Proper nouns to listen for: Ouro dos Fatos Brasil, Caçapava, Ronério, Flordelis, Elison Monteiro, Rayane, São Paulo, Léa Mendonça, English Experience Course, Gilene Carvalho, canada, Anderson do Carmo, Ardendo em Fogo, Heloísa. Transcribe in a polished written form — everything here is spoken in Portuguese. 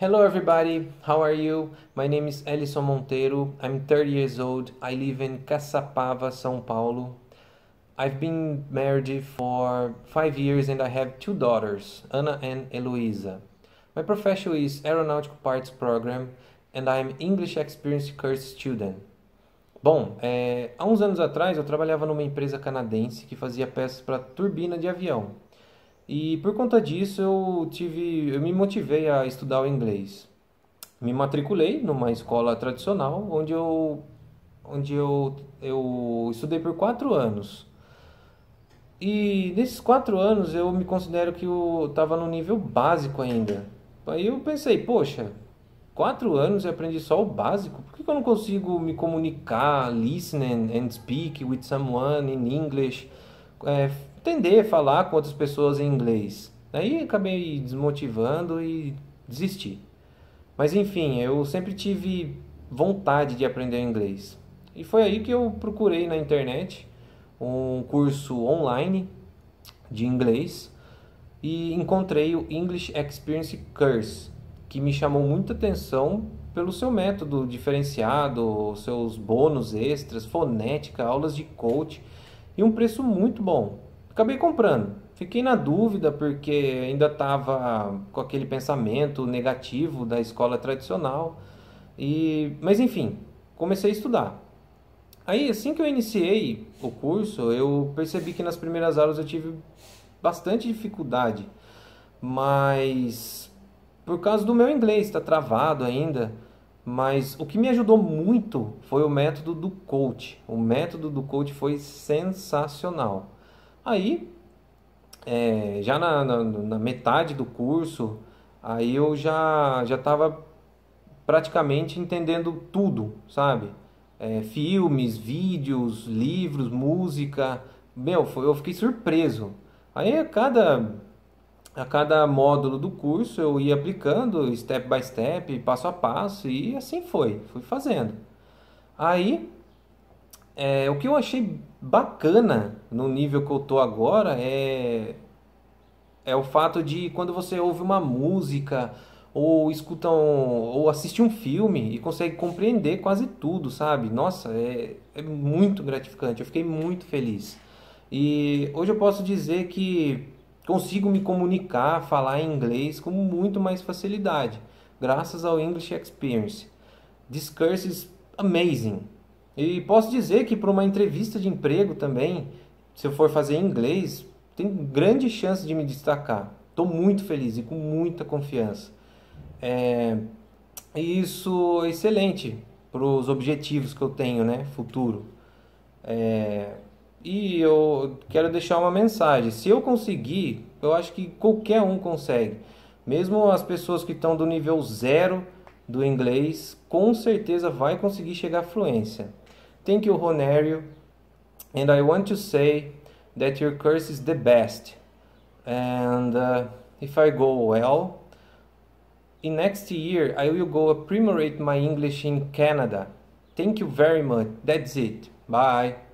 Hello everybody, how are you? My name is Elison Monteiro, I'm 30 years old, I live in Caçapava, São Paulo. I've been married for 5 years and I have 2 daughters, Ana and Heloísa. My profession is Aeronautical Parts Program and I'm English Experience Course student. Bom, há uns anos atrás eu trabalhava numa empresa canadense que fazia peças para turbina de avião. E por conta disso eu me motivei a estudar o inglês. Me matriculei numa escola tradicional, onde eu estudei por 4 anos. E nesses 4 anos eu me considero que eu estava no nível básico ainda. Aí eu pensei, poxa, 4 anos eu aprendi só o básico? Por que eu não consigo me comunicar, listen and speak with someone in English? Entender, falar com outras pessoas em inglês. Aí acabei desmotivando e desisti. Mas enfim, eu sempre tive vontade de aprender inglês. E foi aí que eu procurei na internet um curso online de inglês e encontrei o English Experience Course, que me chamou muita atenção pelo seu método diferenciado, seus bônus extras, fonética, aulas de coach e um preço muito bom. Acabei comprando. Fiquei na dúvida porque ainda estava com aquele pensamento negativo da escola tradicional. Mas enfim, comecei a estudar. Aí assim que eu iniciei o curso, eu percebi que nas primeiras aulas eu tive bastante dificuldade. Mas por causa do meu inglês, está travado ainda. Mas o que me ajudou muito foi o método do coach. O método do coach foi sensacional. Aí, já na metade do curso, aí eu já estava praticamente entendendo tudo, sabe? Filmes, vídeos, livros, música. Eu fiquei surpreso. Aí a cada módulo do curso eu ia aplicando step by step, passo a passo, e assim fui fazendo. Aí, o que eu achei bacana no nível que eu tô agora é o fato de quando você ouve uma música ou escuta ou assiste um filme e consegue compreender quase tudo, sabe? Nossa, é muito gratificante, eu fiquei muito feliz. E hoje eu posso dizer que consigo me comunicar, falar em inglês com muito mais facilidade, graças ao English Experience. This course is amazing. E posso dizer que para uma entrevista de emprego também, se eu for fazer em inglês, tem grande chance de me destacar. Estou muito feliz e com muita confiança. Isso é excelente para os objetivos que eu tenho, né, futuro. E eu quero deixar uma mensagem. Se eu conseguir, eu acho que qualquer um consegue. Mesmo as pessoas que estão do nível 0 do inglês, com certeza vai conseguir chegar à fluência. Thank you, Ronério, and I want to say that your course is the best. And if I go well, in next year I will go aprimorate my English in Canada. Thank you very much. That's it. Bye.